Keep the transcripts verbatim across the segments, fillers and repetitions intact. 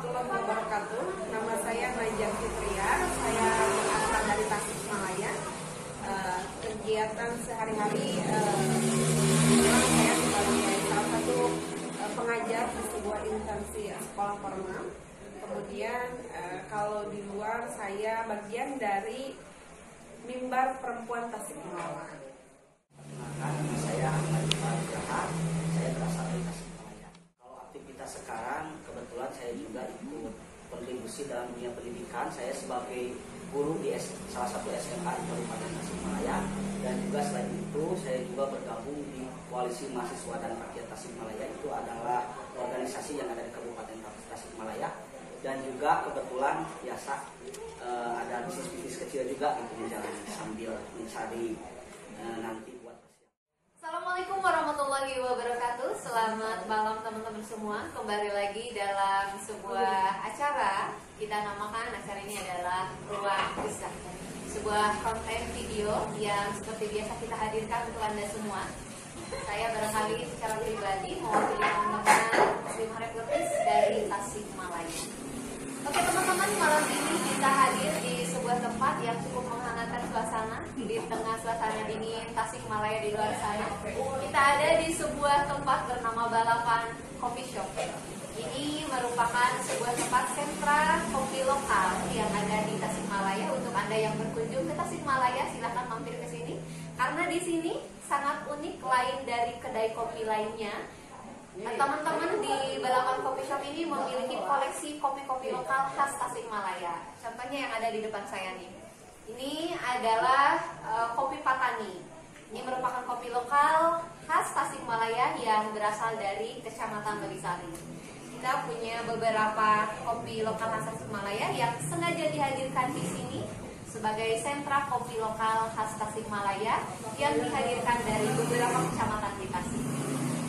warahmatullahi wabarakatuh. Nama saya Najah Fitria, saya berasal dari Tasikmalaya. Uh, kegiatan sehari-hari uh, saya sebagai salah satu uh, pengajar di sebuah instansi uh, sekolah formal. Kemudian uh, kalau di luar saya bagian dari mimbar perempuan Tasikmalaya. Perkenalkan, saya Iqbal, saya berasal dari Tasikmalaya. Kalau aktivitas sekarang, kebetulan saya juga ikut berkontribusi dalam dunia pendidikan. Saya sebagai guru di salah satu S M A di Kabupaten Tasikmalaya, dan juga selain itu saya juga bergabung di Koalisi Mahasiswa dan Parti Tasikmalaya. Itu adalah organisasi yang ada di Kabupaten Tasikmalaya, dan juga kebetulan biasa eh, ada bisnis-bisnis kecil juga di jalan sambil mencari eh, nanti. Assalamualaikum warahmatullahi wabarakatuh. Selamat malam teman-teman semua. Kembali lagi dalam sebuah acara. Kita namakan acara ini adalah Ruang Kisah, sebuah konten video yang seperti biasa kita hadirkan untuk Anda semua. Saya barangkali secara pribadi mewakili teman-teman Muslim Reporters dari Tasikmalaya. Oke teman-teman, malam ini kita hadir di sebuah tempat yang cukup menghangatkan suasana di tengah suasana dingin Tasikmalaya di luar sana. Kita ada di sebuah tempat bernama Balapan Coffee Shop. Ini merupakan sebuah tempat sentra kopi lokal yang ada di Tasikmalaya. Untuk Anda yang berkunjung ke Tasikmalaya, silakan mampir ke sini karena di sini sangat unik lain dari kedai kopi lainnya. Teman-teman di Balapan Coffee Shop ini memiliki koleksi kopi-kopi lokal khas Tasikmalaya. Contohnya yang ada di depan saya nih. Ini adalah uh, kopi Patani. Ini merupakan kopi lokal khas Tasikmalaya yang berasal dari Kecamatan Berisari. Kita punya beberapa kopi lokal khas Tasikmalaya yang sengaja dihadirkan di sini sebagai sentra kopi lokal khas Tasikmalaya yang dihadirkan dari beberapa kecamatan di Tasik.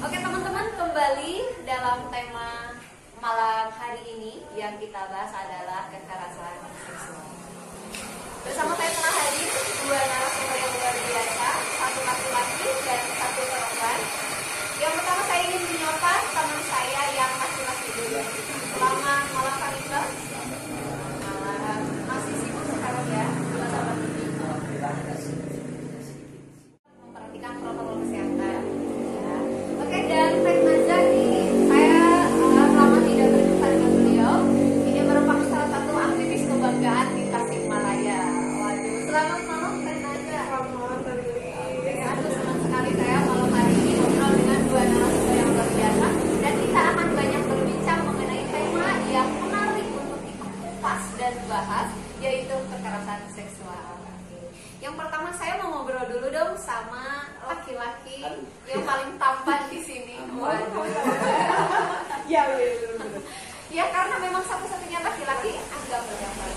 Oke teman-teman, kembali dalam tema malam hari ini yang kita bahas adalah kekerasan seksual. Bersama saya telah hadir dua narasumber yang luar biasa, satu laki-laki dan satu perempuan. Yang pertama saya ingin menyapa teman saya yang masih masih dulu. Selamat malam Kak Iqbal. Malam, masih sibuk sekarang ya? Memperhatikan protokol kesehatan. Oke, dan Teh Najah ini saya uh, lama tidak berjumpa dengan beliau. Ini merupakan salah satu aktivis kebanggaan di Tasikmalaya. Waduh, selamat malam Teh Najah. Selamat malam Teh Najah. Aduh, senang sekali saya malam hari ini ngobrol dengan dua narasumber yang luar biasa, dan kita akan banyak berbincang mengenai tema yang menarik untuk dikupas dan bahas, yaitu kekerasan seksual. Yang pertama saya mau ngobrol dulu dong sama laki-laki yang paling tampan di sini. Waduh. Ya, ya karena memang satu-satunya laki-laki agak banyak ya.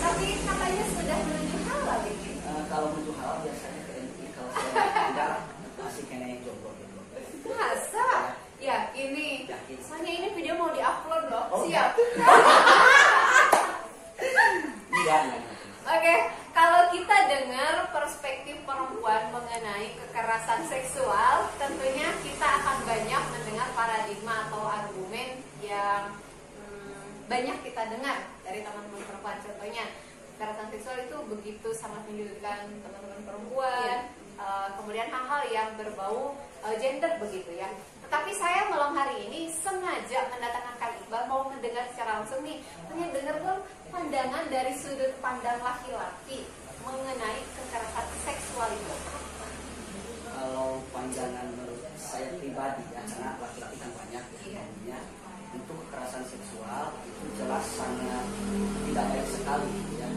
Tapi katanya sudah menuju halal ini. Uh, kalau menuju halal biasanya ke N P, kalau tidak masih kena yang jomblo. Masa? Ya ini. Soalnya ini video mau diupload loh. Oh, siap. Oke, kalau kita dengar perspektif perempuan mengenai kekerasan seksual, tentunya kita akan banyak mendengar paradigma atau argumen yang hmm, banyak kita dengar dari teman-teman perempuan. Contohnya, kekerasan seksual itu begitu sangat menyudutkan teman-teman perempuan, ya. uh, kemudian hal-hal yang berbau uh, gender begitu ya. Tapi saya malam hari ini sengaja mendatangkan Kak Iqbal mau mendengar secara langsung nih, pengen dengar dong pandangan dari sudut pandang laki-laki mengenai kekerasan seksual itu. Kalau pandangan menurut saya pribadi ya, karena laki-laki kan banyak ya, untuk kekerasan seksual itu jelas sangat tidak baik sekali ya,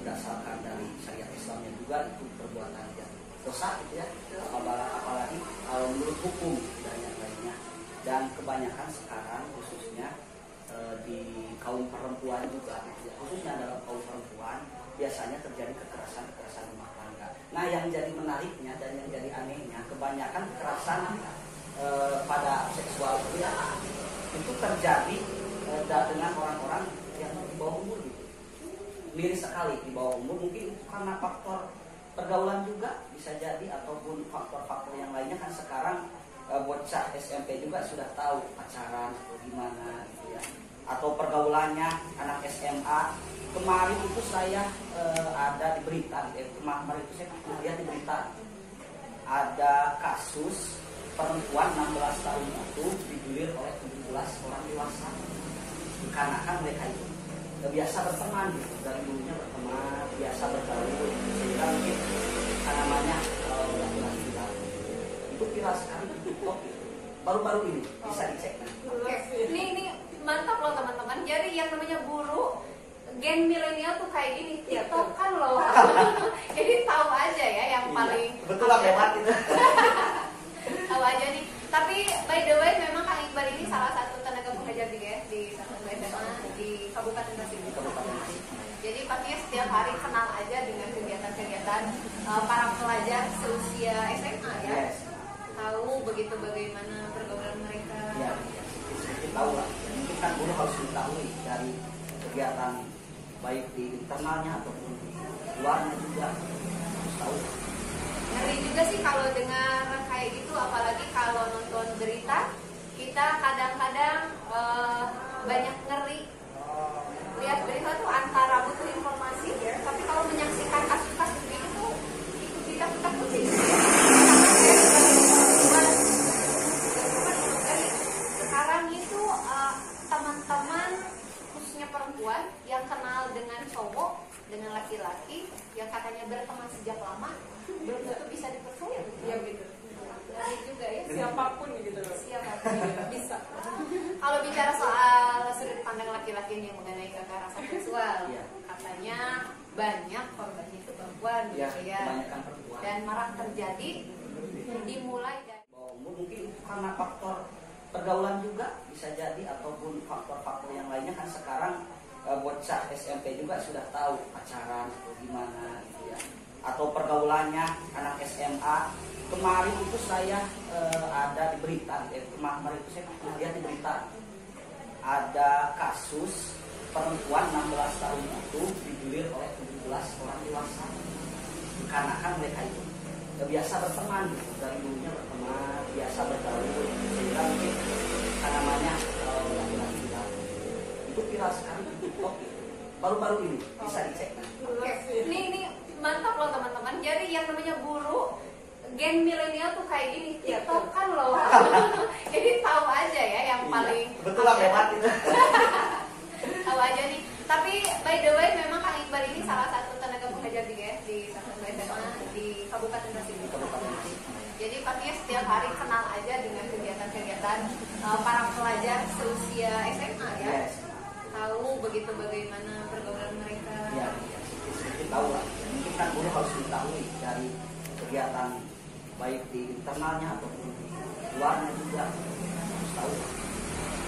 berdasarkan dari syariat Islamnya juga itu perbuatan yang dosa gitu ya, apalagi kalau menurut hukum dan yang lainnya. Dan kebanyakan sekarang khususnya e, di kaum perempuan juga ya, khususnya dalam kaum perempuan biasanya terjadi kekerasan-kekerasan rumah tangga. Nah yang jadi menariknya dan yang jadi anehnya, kebanyakan kekerasan e, pada seksual itu, ya, itu terjadi e, dengan orang-orang yang di bawah umur gitu. Miris sekali di bawah umur, mungkin karena faktor pergaulan juga bisa jadi, ataupun faktor-faktor yang lainnya. Kan sekarang e, bocah S M P juga sudah tahu pacaran atau gimana gitu ya, atau pergaulannya anak S M A. Kemarin itu saya eh, ada di berita, eh, kemarin itu saya lihat di berita ada kasus perempuan enam belas tahun itu digilir oleh tujuh belas orang dewasa dikarenakan mereka itu biasa berteman gitu, dari dulunya berteman, biasa bergaul, sehingga mungkin namanya laki-laki itu viral sekali di TikTok gitu. Baru-baru ini bisa dicek. Oke, ini ini mantap loh teman-teman. Jadi yang namanya guru gen milenial tuh kayak gini, TikTok kan loh. Jadi tahu aja ya yang paling betul lah lewat gitu. Tahu aja nih. Tapi by the way memang Kang Iqbal ini salah satu tenaga pengajar di ya di di Kabupaten Tasikmalaya. Jadi pastinya setiap hari kenal aja dengan kegiatan-kegiatan uh, para pelajar seusia S M A ya. Yes. Tahu begitu bagaimana pergaulan mereka. Ya, sedikit tahu lah. Mungkin kan guru harus mengetahui dari kegiatan baik di internalnya ataupun di luarnya juga harus tahu. Ngeri juga sih kalau dengar kayak gitu, apalagi kalau nonton berita kita kadang-kadang uh, banyak ngeri. Lihat berita tuh antara butuh informasi ya, tapi kalau menyaksikan kasus-kasus begini tuh ikut tidak ketakutin. Sekarang itu uh, teman-teman khususnya perempuan yang kenal dengan cowok, dengan laki-laki yang katanya berteman sejak lama belum tentu bisa dipercaya ya gitu. Ngeri juga ya, siapapun gitu loh. Siapapun bisa. Kalau bicara soal sudut pandang laki-laki yang mengenai kekerasan seksual, ya, katanya banyak korbannya itu perempuan, ya, ya. Perempuan, dan marak terjadi dimulai dari mungkin karena faktor pergaulan juga bisa jadi ataupun faktor-faktor yang lainnya. Kan sekarang bocah S M P juga sudah tahu pacaran atau gimana gitu ya, atau pergaulannya anak S M A. Kemarin itu saya eh, ada di berita, eh, kemarin itu saya lihat di berita ada kasus perempuan enam belas tahun itu digilir oleh tujuh belas orang dewasa dikarenakan mereka itu biasa berteman gitu, dari dulunya berteman, biasa bergaul, sehingga mungkin namanya laki-laki itu viral sekali di TikTok gitu. Baru-baru ini bisa dicek. Oke, ini ini mantap loh teman-teman. Jadi yang namanya guru gen milenial tuh kayak gini, TikTok kan loh. Jadi tahu aja ya yang paling betul lah lewat gitu. Tahu aja nih. Tapi by the way memang Kang Iqbal ini salah satu tenaga pengajar di ya di di Kabupaten Tasikmalaya. Jadi pastinya setiap hari kenal aja dengan kegiatan-kegiatan uh, para pelajar seusia S M A ya. Yes. Tahu begitu bagaimana pergaulan mereka. Ya, sedikit tahu lah. Mungkin kan guru harus mengetahui dari kegiatan baik di internalnya ataupun di luarnya juga harus tahu.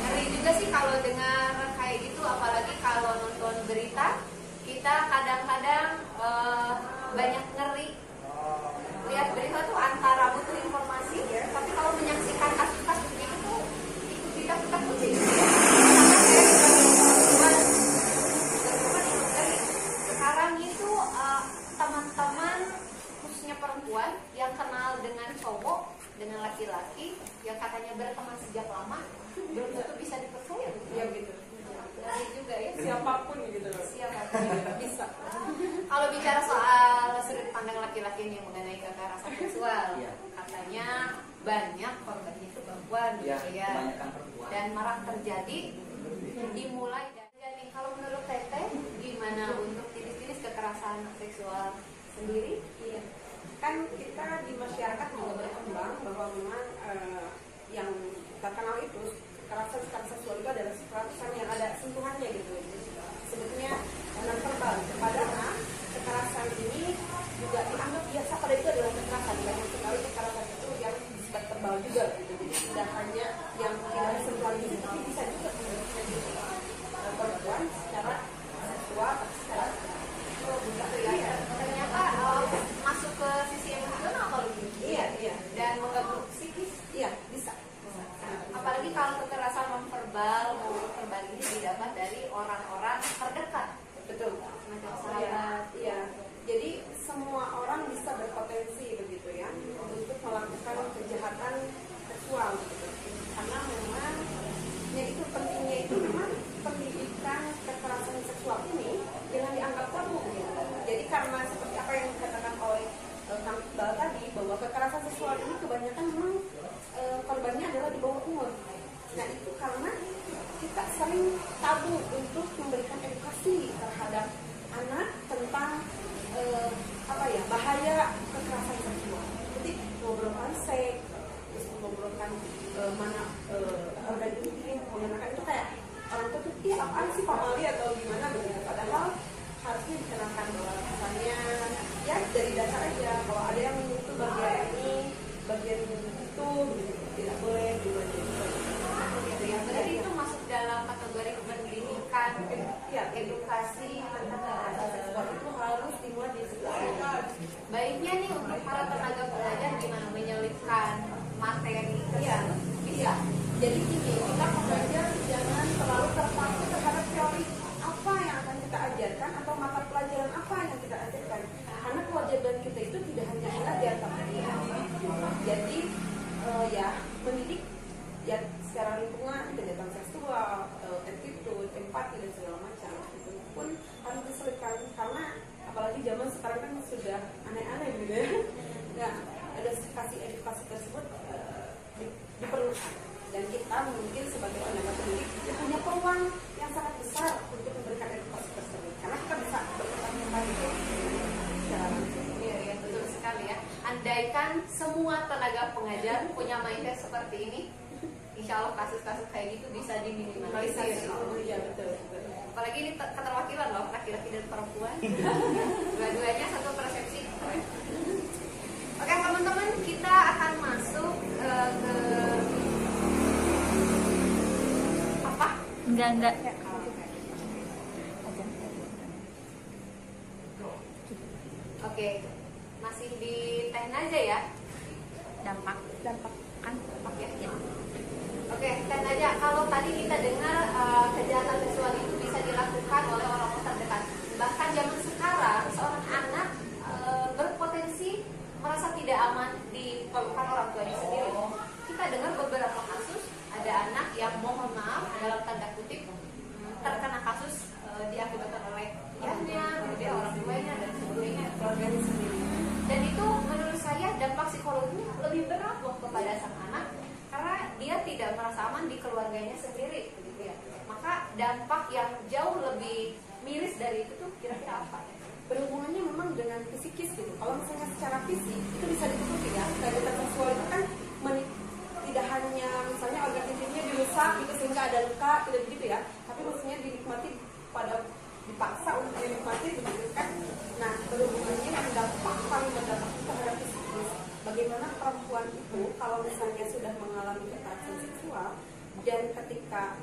Ngeri juga sih kalau dengar kayak gitu, apalagi kalau nonton berita kita kadang-kadang uh, banyak ngeri. Lihat berita tuh antara butuh informasi ya, tapi kalau menyaksikan kasus-kasus begini tuh ikut tidak ketakutin. Sekarang itu uh, teman-teman khususnya perempuan yang kenal dengan cowok, dengan laki-laki yang katanya berteman sejak lama belum tentu bisa dipercaya ya gitu. Ngeri juga ya, siapapun gitu loh. Siapapun bisa. Kalau bicara soal sudut pandang laki-laki yang mengenai kekerasan seksual, ya, katanya banyak korbannya itu perempuan ya, ya. Perempuan. Dan marak terjadi dimulai dari. Jadi kalau menurut Teteh gimana untuk jenis-jenis kekerasan seksual sendiri? Iya. Kan kita di masyarakat juga berkembang bahwa memang eh, yang kita kenal itu kekerasan seksual itu adalah kekerasan yang ada sentuhannya gitu. Sebetulnya non verbal kepada anak, kekerasan ini juga dianggap biasa pada itu adalah kekerasan. Banyak sekali kekerasan itu yang disifat verbal juga gitu. Jadi tidak hanya yang tidak sentuhan gitu, tapi bisa juga menggunakan perempuan secara seksual atau secara gitu ya. Ternyata uh, masuk ke sisi emosional kalau gitu. Iya, iya. Dan mengganggu psikis. Iya, bisa. Apalagi kalau kekerasan nonverbal maupun verbal ini didapat dari orang-orang terdekat. Betul. Macam sahabat. Iya, iya. Jadi semua orang bisa berpotensi begitu ya untuk melakukan kejahatan seksual. Nah itu karena kita sering tabu untuk memberikan edukasi terhadap anak tentang eh, apa ya bahaya kekerasan seksual. Jadi ngobrolkan seks, terus ngobrolkan eh, mana eh, organ intim, mengenakan itu kayak orang tuh iya apaan sih pamali atau gimana gitu. Padahal harusnya diterangkan bahwa kesannya ya dari dasar aja kalau ada yang itu bagian ini, bagian itu tidak boleh dilanjutkan. Jadi itu masuk dalam kategori pendidikan, ya edukasi tentang seksual itu harus dimulai dari sekolah. Baiknya nih untuk para tenaga pengajar gimana menyelipkan materi? Iya, iya. Jadi gini, kita pengajar jangan terlalu terpaku terhadap teori apa yang akan kita ajarkan atau mata pelajaran apa yang kita ajarkan. Karena kewajiban kita itu tidak hanya belajar, tapi jadi uh, ya mendidik ya secara lingkungan, kegiatan seksual, uh, attitude, empati dan segala macam itu pun harus diselipkan karena apalagi zaman sekarang kan sudah aneh-aneh gitu. Nah ada edukasi edukasi tersebut uh, diperlukan dan kita mungkin sebagai tenaga pendidik kita punya peluang yang sangat besar untuk memberikan edukasi tersebut karena kita bisa berkembang itu secara langsung. Iya ya, betul sekali ya. Andaikan semua tenaga pengajar punya mindset seperti ini, insya Allah kasus-kasus kayak gitu bisa diminimalisir. Ya, betul. Apalagi ini keterwakilan loh, laki-laki dan perempuan. Dua-duanya satu persepsi. Oke teman-teman, kita akan masuk uh, ke apa? Enggak enggak. Oke. Masih di teh Najah ya, dampak dampak kan dampak ya, ya. Oke teh Najah, kalau tadi kita dengar uh, kejahatan seksual itu bisa dilakukan oleh orang-orang terdekat, bahkan zaman sekarang seorang anak uh, berpotensi merasa tidak aman di pelukan orang tuanya sendiri. Kita dengar beberapa kasus ada anak yang mohon maaf dalam tanda kutip terkena kasus uh, diakibatkan oleh ianya, kemudian orang tuanya dan sebagainya, keluarganya sendiri. Dan itu menurut saya dampak psikologinya lebih berat kepada sang anak karena dia tidak merasa aman di keluarganya sendiri, gitu ya. Maka dampak yang jauh lebih miris dari itu tuh kira-kira apa? Berhubungannya memang dengan psikis gitu. Kalau misalnya secara fisik itu bisa ditutupi ya. Kejahatan seksual itu kan tidak hanya misalnya organ intimnya dirusak gitu sehingga ada luka tidak begitu ya. Tapi maksudnya dinikmati pada dipaksa untuk dinikmati begitu kan. Nah berhubungannya yang dampak paling berdampak terhadap psikis, bagaimana perempuan itu kalau misalnya sudah mengalami kekerasan seksual dan ketika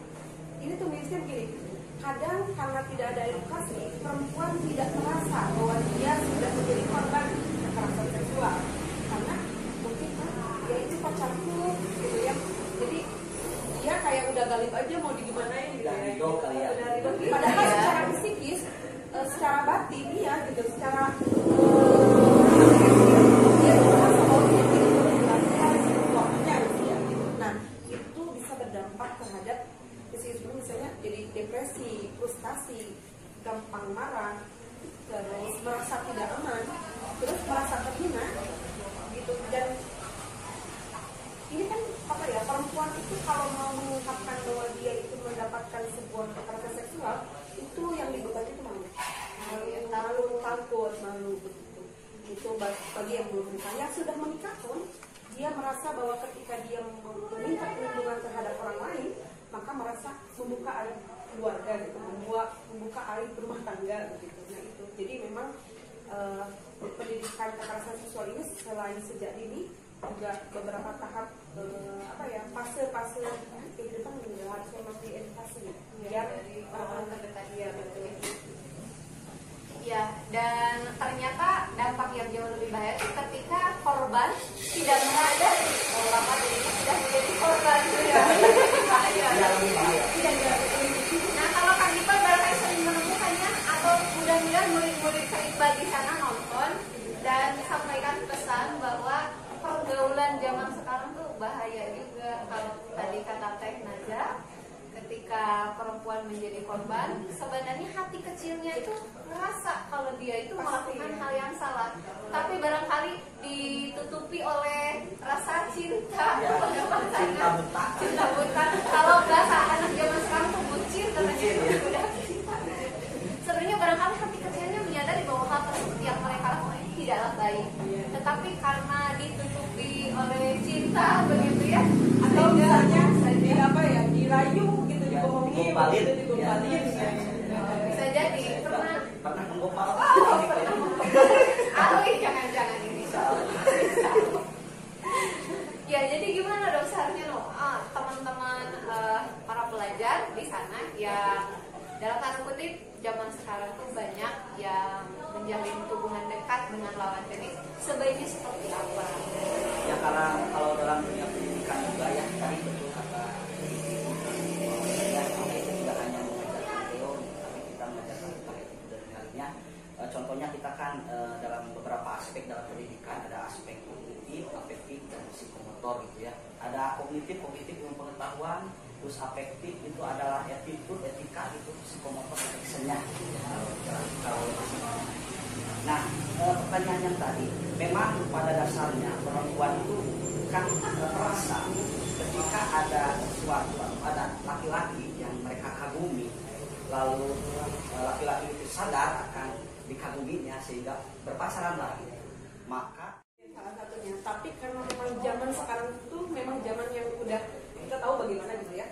ini tuh mirisnya begini, kadang karena tidak ada edukasi perempuan tidak merasa bahwa dia sudah menjadi korban kekerasan seksual karena mungkin ya itu pacarku gitu ya, jadi dia kayak udah galib aja mau digimanain gitu ya, padahal secara psikis secara batin ya gitu, secara dia merasa bahwa dia tidak menjelaskan waktunya gitu ya. Nah itu bisa berdampak terhadap psikis, misalnya jadi depresi, frustasi, gampang marah, terus merasa tidak aman, terus merasa terhina gitu. Dan ini kan apa ya, perempuan itu kalau mau mengungkapkan bahwa dia itu mendapatkan sebuah kekerasan seksual itu yang dibebani itu malu, malu, takut, malu begitu. Itu bagi yang belum menikah, yang sudah menikah pun dia merasa bahwa ketika dia meminta perlindungan terhadap orang lain maka merasa membuka air keluarga gitu, membuka air rumah tangga begitu. Nah itu jadi memang eh, pendidikan kekerasan seksual ini selain sejak dini juga beberapa tahap eh, apa ya fase-fase kehidupan juga harusnya masih edukasi ya dari orang terdekat dia betul ya. Dan ternyata dampak yang jauh lebih bahaya itu ketika korban tidak menyadari bahwa dirinya sudah menjadi korban ya. Nah kalau Kang Iqbal barangkali sering menemukannya atau mudah-mudahan murid-murid Kang Iqbal di sana nonton dan sampaikan pesan bahwa pergaulan zaman sekarang tuh bahaya juga. Kalau tadi kata Teh Najah, ketika perempuan menjadi korban, sebenarnya hati kecilnya itu merasa kalau dia itu melakukan hal yang salah, tapi barangkali di ditutupi oleh rasa cinta ya, pada pasangan, cinta buta. Kalau bahasa anak zaman sekarang tuh bucin, katanya udah cinta. Sebenarnya barangkali hati kecilnya menyadari bahwa hal tersebut yang mereka lakukan tidaklah baik, ya. Tetapi karena ditutupi oleh cinta, begitu ya, atau misalnya di apa ya, dirayu gitu, dibohongi, gitu, dikumpulin, bisa jadi pernah pernah menggopal. Alih jangan-jangan ini ya. Jadi gimana dong seharusnya loh ah, teman-teman uh, para pelajar di sana yang dalam tanda kutip zaman sekarang tuh banyak yang menjalin hubungan dekat dengan lawan jenis, sebaiknya seperti apa ya? Karena kalau dalam dunia pendidikan juga ya tadi betul kata itu tidak hanya mengajarkan teori, tapi kita mengajarkan praktik dan realnya. Contohnya kita kan e, dalam beberapa aspek dalam pendidikan ada aspek kognitif, afektif, dan psikomotor gitu ya. Ada kognitif, kognitif ilmu pengetahuan, terus afektif itu adalah attitude, etika, itu psikomotor actionnya. Nah e, pertanyaan yang tadi, memang pada dasarnya perempuan itu kan merasa ketika ada sesuatu, ada laki-laki yang mereka kagumi, lalu laki-laki itu sadar akan dikaguminya sehingga berpasaran lagi, maka salah satunya. Tapi karena memang zaman sekarang itu memang zaman yang udah kita tahu bagaimana gitu ya,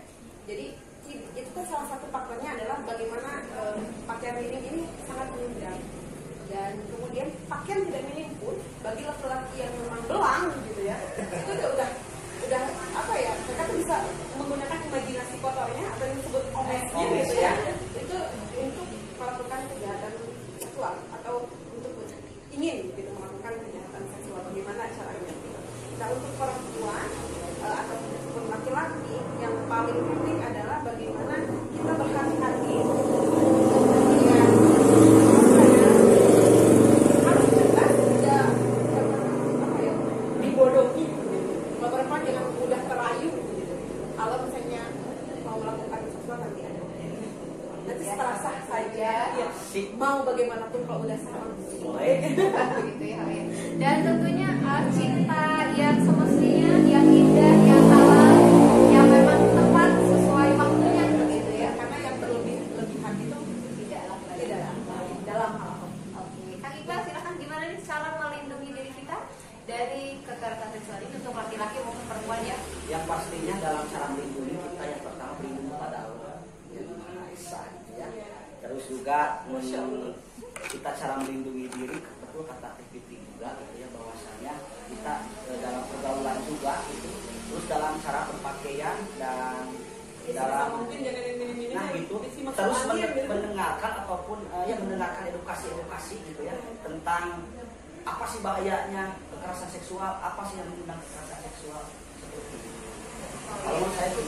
jadi itu kan salah satu faktornya adalah bagaimana eh, pakaian minim ini sangat menyeberang, dan kemudian pakaian tidak minim pun bagi laki-laki yang memang belang gitu ya itu udah udah, udah apa ya, mereka tuh bisa menggunakan imajinasi kotornya atau yang disebut omesnya gitu ya, itu untuk melakukan kejahatan atau untuk ingin gitu melakukan kejahatan seksual, bagaimana caranya gitu. Nah untuk perempuan atau untuk laki-laki yang paling penting adalah bagaimana kita berhati-hati. Mau bagaimanapun kalau udah sama boleh begitu ya. Dan tentunya cinta yang semestinya, yang indah, yang halal, yang memang tepat sesuai waktunya begitu ya. Karena yang berlebih lebihan itu tidaklah baik dalam hal. Oke, Kang Iqbal silakan, gimana nih cara melindungi diri kita dari kekerasan seksual ini untuk laki-laki maupun perempuan ya? Yang pastinya dalam cara melindungi kita yang pertama berlindung pada Allah, yang Maha Esa ya. Terus juga kita cara melindungi diri, betul kata aktivitas juga gitu ya, bahwasanya kita e, dalam pergaulan juga gitu. Terus dalam cara berpakaian dan ya, dalam mungkin jangan minim-minim nah itu terus men mendengarkan ataupun e, ya mendengarkan edukasi-edukasi gitu ya tentang apa sih bahayanya kekerasan seksual, apa sih yang mengundang kekerasan seksual seperti itu. Kalau saya itu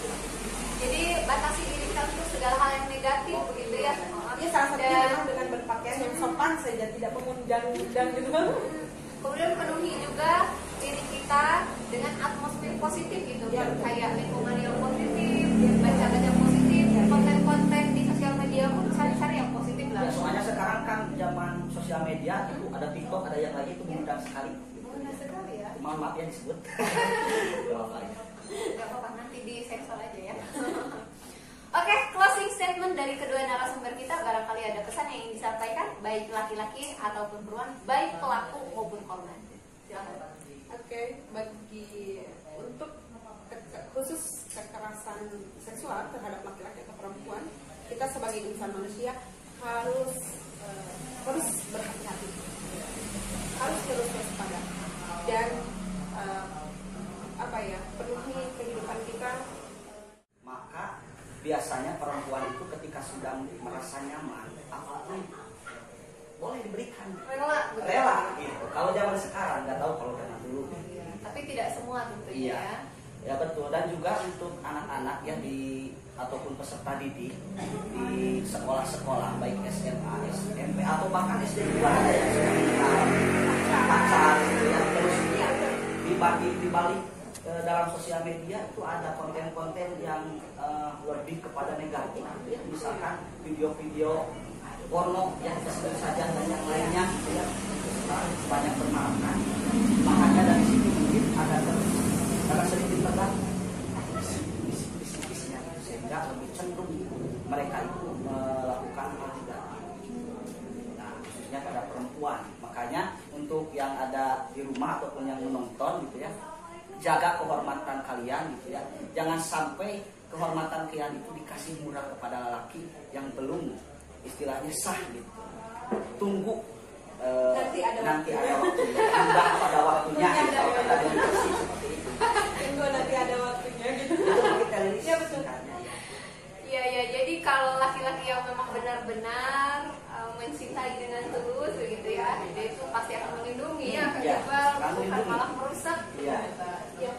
jadi batasi diri kita untuk segala hal yang negatif begitu ya. Ya salah satunya memang dengan berpakaian yang sopan saja, tidak mengundang-undang gitu. Kemudian penuhi juga diri kita dengan atmosfer positif gitu ya, kayak lingkungan yang positif, baca-baca positif, konten-konten di sosial media pun cari-cari yang positif lah. Soalnya sekarang kan zaman sosial media itu ada TikTok, ada yang lagi itu mengundang sekali. Mengundang sekali ya. Mohon maaf ya disebut. Gak apa-apa, nanti di sensor aja ya. Oke, okay, closing statement dari kedua narasumber kita. Barangkali ada kesan yang ingin disampaikan, baik laki-laki ataupun perempuan, baik pelaku maupun korban. Silakan. Oke, okay, bagi untuk khusus kekerasan seksual terhadap laki-laki atau perempuan, kita sebagai insan manusia harus uh, terus berhati-hati, harus terus waspada, dan uh, apa ya, penuhi kehidupan kita. Maka biasanya perempuan itu ketika sudah merasa nyaman, apapun boleh diberikan, rela, rela gitu. Kalau zaman sekarang nggak tahu kalau zaman dulu. Ya, tapi tidak semua tentunya. Iya. Ya betul. Dan juga untuk anak-anak yang di ataupun peserta didik di sekolah-sekolah baik S M A, S M P atau bahkan S D dua ada yang sedang pacar, terus dibagi dibalik. Dalam sosial media itu ada konten-konten yang uh, lebih kepada negatif, misalkan video-video porno yang sesuai saja dan yang lainnya, banyak bermaafkan. Nah, hanya dari situ mungkin ada agak sedikit tentang bisnis-bisnisnya, sehingga lebih cenderung mereka itu melakukan perjudian. Nah, khususnya pada perempuan. Makanya untuk yang ada di rumah ataupun yang menonton gitu ya, jaga kehormatan kalian gitu ya. Jangan sampai kehormatan kalian itu dikasih murah kepada lelaki yang belum istilahnya sah gitu. Tunggu uh, nanti ada nanti waktunya, tiba pada waktunya. Kalau kata demokrasi seperti itu. Tunggu nanti ada waktunya gitu. Iya betul. Iya ya, jadi kalau laki-laki yang memang benar-benar uh, mencintai dengan tulus gitu ya, dia itu pasti akan melindungi, ya, akan jual, bukan malah merusak. Iya. Ya.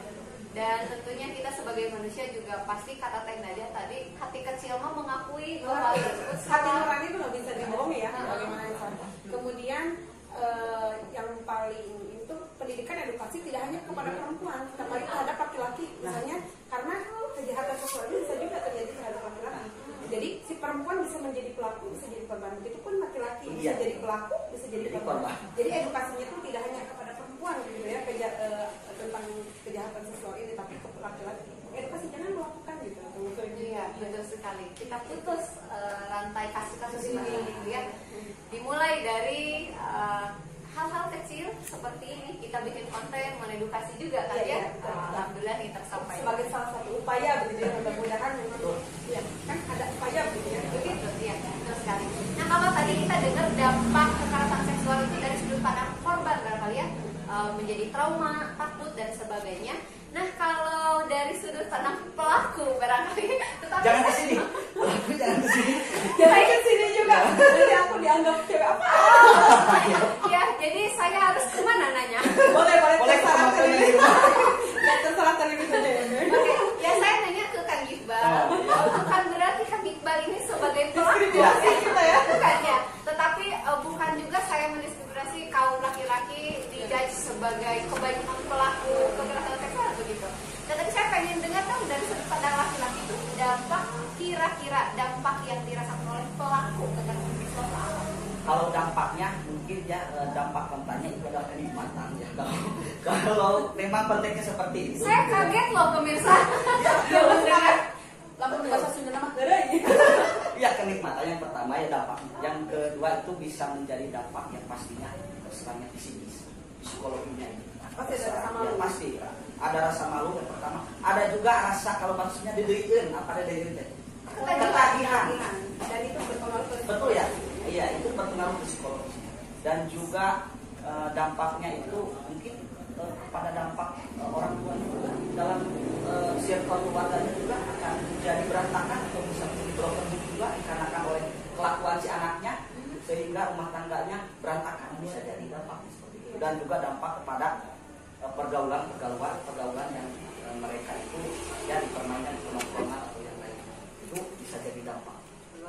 Dan tentunya kita sebagai manusia juga pasti kata Teh Najah tadi, hati kecil mah mengakui bahwa hati nurani itu nggak bisa dibohongi ya, nah, bagaimana nah. Kemudian eh, yang paling itu pendidikan edukasi tidak hanya kepada perempuan, tapi terhadap laki-laki misalnya, karena kejahatan seksual bisa juga terjadi terhadap laki-laki. Jadi si perempuan bisa menjadi pelaku, bisa jadi korban, begitu pun laki-laki bisa jadi pelaku, bisa jadi korban. Jadi edukasinya itu tidak hanya kepada perempuan gitu ya, keja, eh, tentang kejahatan seksual ini, tapi ke laki-laki edukasi jangan melakukan gitu. Iya, betul sekali. Kita putus uh, rantai kasus-kasus ini gitu ya. Dimulai dari uh, hal-hal kecil seperti ini, kita bikin konten mengedukasi juga kan ya. ya? Uh, Alhamdulillah ini tersampaikan. Sebagai salah satu upaya begitu ya, mudah-mudahan memang ya, kan ada upaya begitu ya. Begitu ya, betul sekali. Nah, kalau tadi kita dengar dampak kekerasan seksual itu dari sudut pandang korban barangkali ya, menjadi trauma, takut dan sebagainya. Nah, kalau dari sudut pandang pelaku barangkali jangan ke sini. Pelaku jangan ke sini. Jangan ke sini juga. Jadi aku dianggap cewek apa? Ya, jadi saya harus kemana nanya? Boleh, boleh. Boleh terserah terlebih dahulu. Ya, terserah terlebih dahulu. Oke, ya saya nanya ke Kang Iqbal. Bukan berarti Kang Iqbal ini sebagai pelaku kita ya, bukan ya. Tetapi bukan juga saya mendiskriminasi kaum laki-laki sebagai kebanyakan pelaku kekerasan seksual begitu. Dan tadi saya pengen dengar dong dari sudut pandang laki-laki itu dampak kira-kira dampak yang dirasakan oleh pelaku kekerasan seksual apa? Kalau dampaknya mungkin ya dampak kontennya itu adalah kenikmatan ya. Kalau kalau memang kontennya seperti itu. Saya kaget loh pemirsa. Ya benar. Lamun bahasa Sunda mah geureuy. Ya kenikmatan yang pertama ya dampak. Yang kedua itu bisa menjadi dampak yang pastinya terserangnya psikis. Psikologinya ini pasti ada rasa malu, ya, pasti ada rasa malu yang pertama, ada juga rasa kalau maksudnya dideuen apa ada deui teh ketagihan, dan itu berpengaruh betul ya, iya itu berpengaruh psikologis dan juga e, dampaknya itu mungkin e, pada dampak e, orang tua juga dalam e, circle keluarganya juga akan jadi berantakan atau bisa menjadi problem juga dikarenakan oleh kelakuan si anaknya sehingga rumah tangganya berantakan bisa jadi dampaknya. Dan juga dampak kepada pergaulan pergaulan pergaulan yang mereka itu ya dipermainkan permainan atau yang lain itu bisa jadi dampak.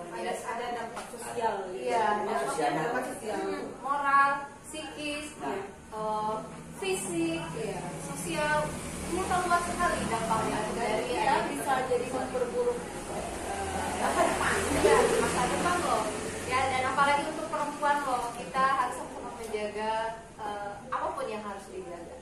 Ada ada dampak sosial, iya, dampak sosialnya, dampak sosial, moral, psikis, nah, uh, fisik, ya, sosial, ini terluas sekali dampaknya dari kita bisa jadi memperburuk masa depan, ya, masa depan loh, ya, dan apalagi untuk perempuan loh kita harus menjaga uh, apapun yang harus dijaga.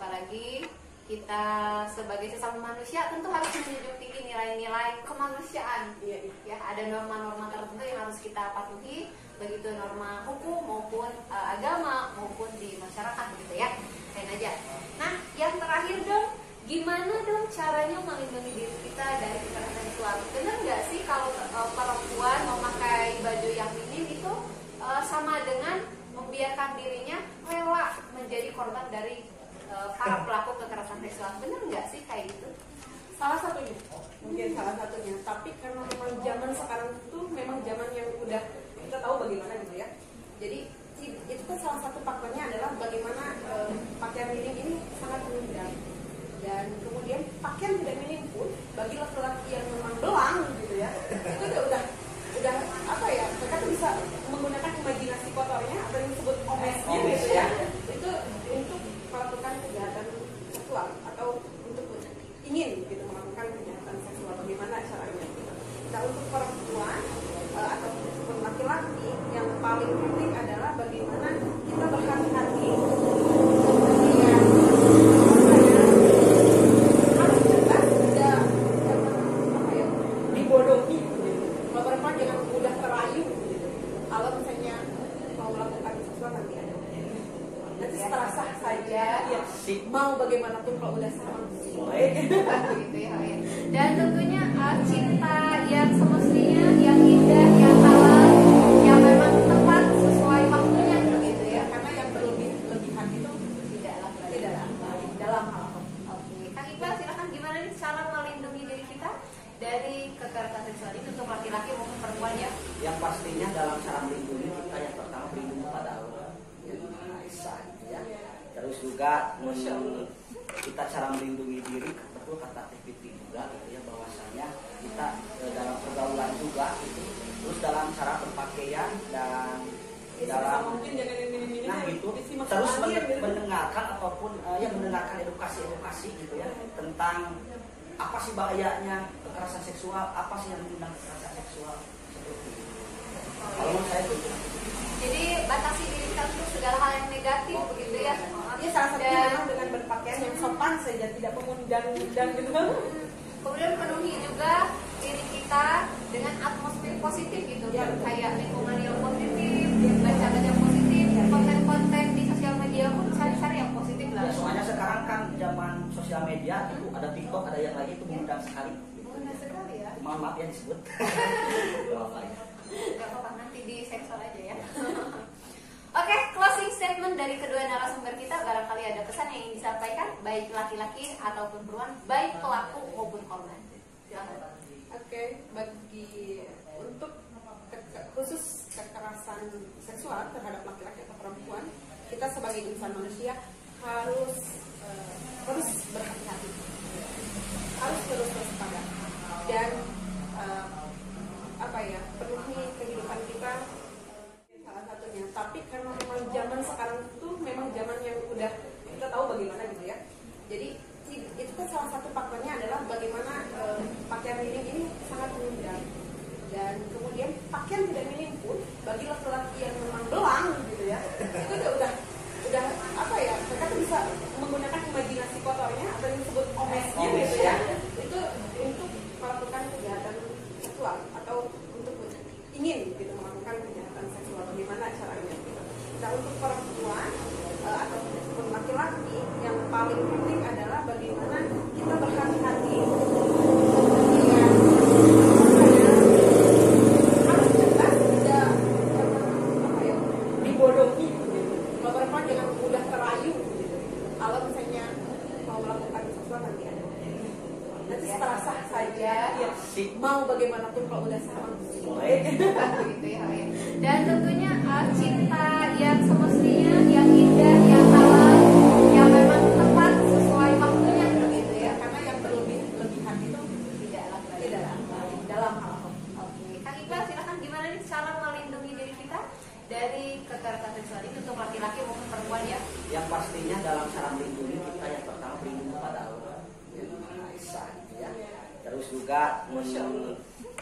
Apalagi kita sebagai sesama manusia tentu harus menjunjung tinggi nilai-nilai kemanusiaan. Ya, ya ada norma-norma tertentu yang harus kita patuhi, begitu norma hukum maupun uh, agama maupun di masyarakat gitu ya. Lain aja. Nah, yang terakhir dong, gimana dong caranya melindungi diri kita dari kekerasan seksual? Benar nggak sih kalau uh, perempuan memakai baju yang minim itu uh, sama dengan membiarkan dirinya rela menjadi korban dari uh, para pelaku kekerasan seksual, benar nggak sih kayak gitu? Salah satunya, mungkin salah satunya. Tapi karena memang zaman sekarang itu memang zaman yang udah kita tahu bagaimana gitu ya. Jadi itu kan salah satu faktornya adalah bagaimana uh, pakaian minim ini sangat menghindar. Dan kemudian pakaian tidak minim pun bagi laki-laki yang memang belang gitu ya, itu udah udah udah apa ya? Mereka tuh bisa menggunakan imajinasi kotornya atau yang disebut omesnya gitu ya, itu untuk melakukan kejahatan seksual atau untuk ingin gitu melakukan kejahatan seksual, bagaimana caranya gitu. Nah, untuk perempuan atau untuk laki-laki yang paling penting adalah bagaimana kita berhati-hati sih. Mau bagaimanapun kalau udah sama baik. Dan tentunya cinta yang semestinya, yang indah, yang halal, yang memang tepat sesuai waktunya begitu ya. Karena yang berlebih-lebihan itu tidaklah tidaklah baik dalam hal. Oke, Kang Iqbal silakan, gimana nih cara melindungi diri kita dari kekerasan seksual itu untuk laki-laki maupun perempuan ya? Yang pastinya dalam cara melindungi kita yang pertama berlindung kepada Allah. Terus juga kita cara melindungi diri perlu kata T P P juga ya, bahwasanya kita e, dalam pergaulan juga itu, terus dalam cara berpakaian dan ya, dalam mungkin jangan minim-minim, nah itu terus men ya, mendengarkan ya. Ataupun e, ya mendengarkan edukasi-edukasi gitu ya tentang apa sih bahayanya kekerasan seksual, apa sih yang mengundang kekerasan seksual seperti itu. Kalau menurut saya itu jadi batasi diri kita untuk segala hal yang negatif oh, begitu ya. Iya, salah satunya memang dengan berpakaian yang sopan saja, tidak mengundang-undang gitu. Kemudian penuhi juga diri kita dengan atmosfer positif gitu ya, kayak lingkungan yang positif, baca-baca yang positif, konten-konten di sosial media pun cari-cari yang positif lah. Ya, soalnya sekarang kan zaman sosial media itu ada TikTok, ada yang lagi itu mengundang sekali. Mengundang sekali ya. Mohon maaf ya disebut. Gak apa-apa, nanti di sensor aja ya. Oke, okay, closing statement dari kedua narasumber kita. Barangkali ada pesan yang ingin disampaikan, baik laki-laki ataupun perempuan, baik pelaku maupun korban. Silakan. Oke, okay, bagi untuk khusus kekerasan seksual terhadap laki-laki atau perempuan, kita sebagai insan manusia harus uh, terus berhati-hati, harus terus waspada dan uh, apa ya, penuhi kehidupan kita salah satunya. Tapi karena memang zaman sekarang itu memang zaman yang udah kita tahu bagaimana gitu ya, jadi itu kan salah satu faktornya adalah bagaimana eh, pakaian minim ini sangat mengundang. Dan kemudian pakaian tidak minim pun bagi laki-laki yang memang belang gitu ya, itu udah udah, udah apa ya, mereka tuh bisa menggunakan imajinasi kotornya atau yang disebut omesnya gitu ya, itu untuk melakukan kejahatan seksual atau untuk ingin gitu melakukan kejahatan seksual. Bagaimana caranya gitu. Nah, untuk perempuan uh, atau laki-laki yang paling penting adalah bagaimana kita berhati-hati. Mau bagaimanapun kalau udah sama baik. Dan tentunya cinta yang semestinya, yang indah, yang halal, yang memang tepat sesuai waktunya begitu ya. Karena yang berlebih-lebihan itu tidaklah baik dalam hal. Oke, Kang Iqbal silakan, gimana nih cara melindungi diri kita dari kekerasan seksual itu untuk laki-laki maupun perempuan ya? Yang pastinya dalam cara melindungi kita yang pertama berlindung kepada Allah yang Maha Esa ya. Terus juga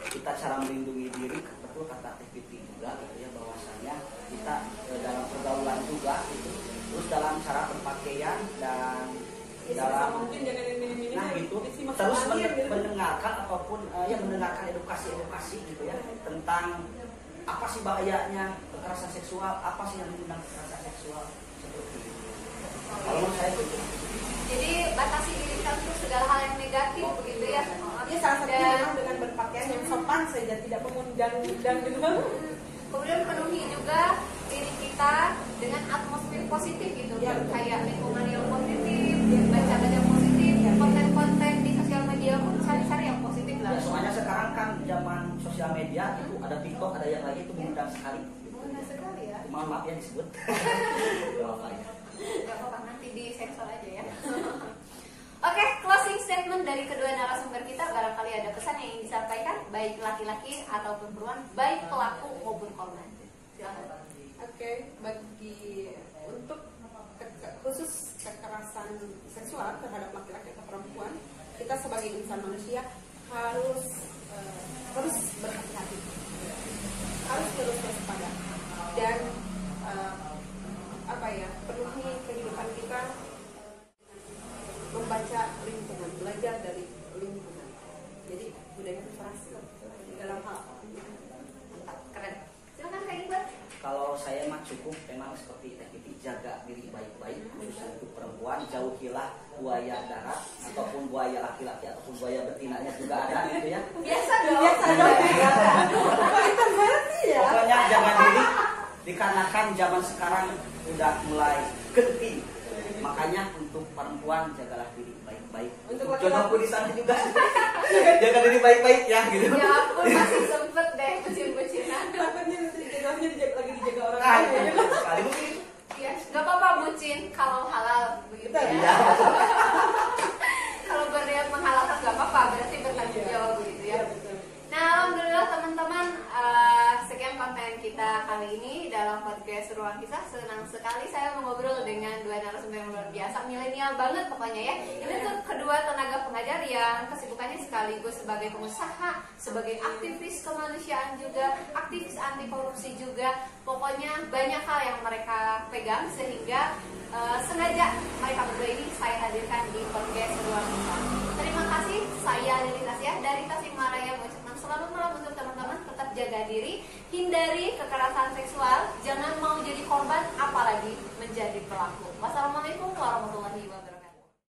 kita cara melindungi diri perlu kata T P P juga gitu ya, bahwasanya kita e, dalam pergaulan juga itu, terus dalam cara berpakaian dan ya, dalam mungkin jangan minim-minim, nah itu terus men ya, mendengarkan ya. Ataupun e, ya mendengarkan edukasi-edukasi gitu ya tentang apa sih bahayanya kekerasan seksual, apa sih yang mengundang kekerasan seksual seperti itu. Kalau menurut saya itu jadi batasi diri kita untuk segala hal yang negatif oh, begitu ya. Iya, salah satunya memang dengan berpakaian yang sopan saja, tidak mengundang-undang gitu. Kemudian penuhi juga diri kita dengan atmosfer positif gitu ya, kayak lingkungan yang positif, baca-baca yang positif, konten-konten di sosial media pun cari-cari yang positif lah. Ya, soalnya sekarang kan zaman sosial media itu ada TikTok, ada yang lagi itu mengundang sekali. Mengundang sekali ya. Mohon maaf ya disebut. Gak apa-apa, nanti di sensor aja ya. Oke, okay, closing statement dari kedua narasumber kita. Barangkali ada pesan yang ingin disampaikan, baik laki-laki ataupun perempuan, baik pelaku maupun korban. Silakan. Oke, okay, bagi untuk khusus kekerasan seksual terhadap laki-laki atau perempuan, kita sebagai insan manusia harus uh, terus berhati-hati, harus terus waspada dan uh, apa ya, penuhi kehidupan kita membaca lingkungan, belajar dari lingkungan. Jadi budaya literasi dalam hal mantap, keren. Silakan Kak Iqbal. Kalau saya mah cukup memang seperti tadi, jaga diri baik-baik khususnya untuk perempuan jauhilah buaya darat ataupun buaya laki-laki ataupun buaya betinanya juga ada gitu ya. Biasa dong. Biasa dong. Pokoknya jangan diri, dikarenakan zaman sekarang udah mulai genting. Makanya untuk perempuan jagalah diri baik-baik. Untuk jodohku di sana juga jaga diri baik-baik ya gitu. Ya ampun masih sempet deh bucin-bucinan. Takutnya nanti jodohnya lagi dijaga orang lain. Sekali mungkin. Ya nggak apa-apa bucin kalau halal begitu ya. Kalau gue ada yang menghalalkan nggak apa-apa berarti bertanggung jawab begitu ya. Nah alhamdulillah teman-teman uh, sekian konten kita kali ini dalam podcast Ruang Kisah. Senang sekali saya mengobrol dengan dua narasumber yang luar biasa, milenial banget pokoknya ya. Ini tuh kedua tenaga pengajar yang kesibukannya sekaligus sebagai pengusaha, sebagai aktivis kemanusiaan juga, aktivis anti korupsi juga. Pokoknya banyak hal yang mereka pegang sehingga uh, sengaja mereka berdua ini saya hadirkan di podcast Ruang Kisah. Terima kasih, saya Lili Tasya dari Tasikmalaya mengucapkan selamat malam untuk teman-teman. Tetap jaga diri, hindari kekerasan seksual, jangan mau jadi korban apalagi menjadi pelaku. Wassalamualaikum warahmatullahi wabarakatuh.